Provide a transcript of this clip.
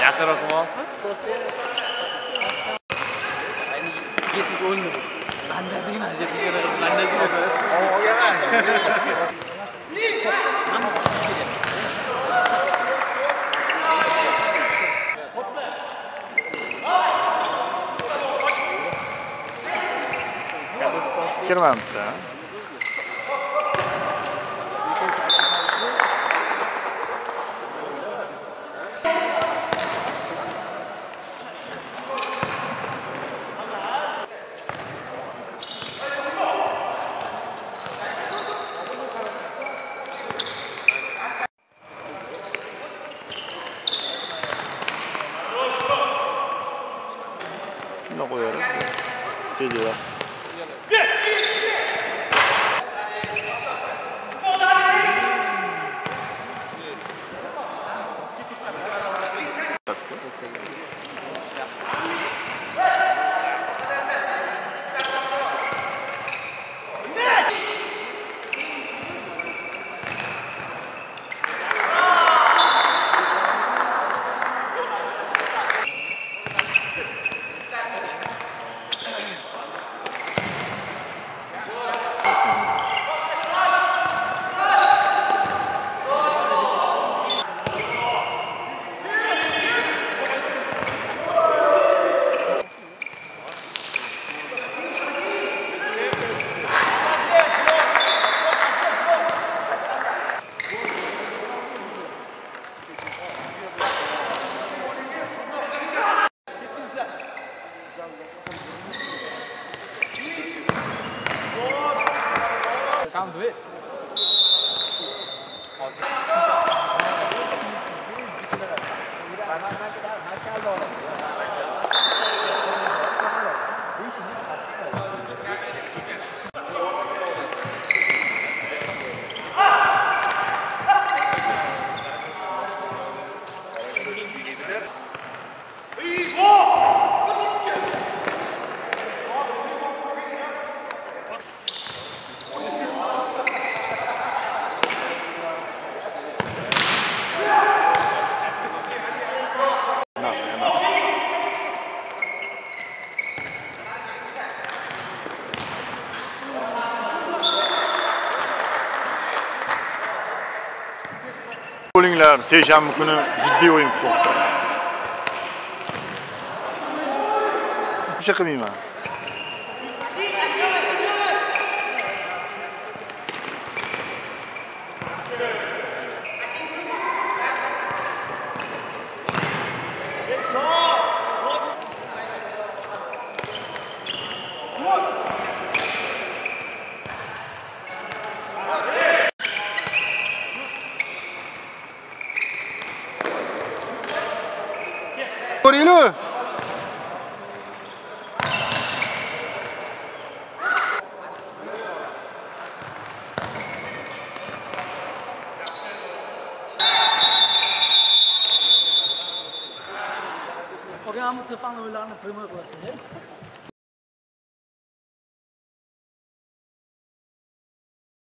Yaş olarak mı? Aynı yetmiş oldu. Ben de ziyim, ben de ziyim. Kerem de. Seviyor. Bowlingler Seyşembe günü ciddi oyun kurdu. Bir şey kımayım ha. Corino! Programı telefon oylarını primör klasında.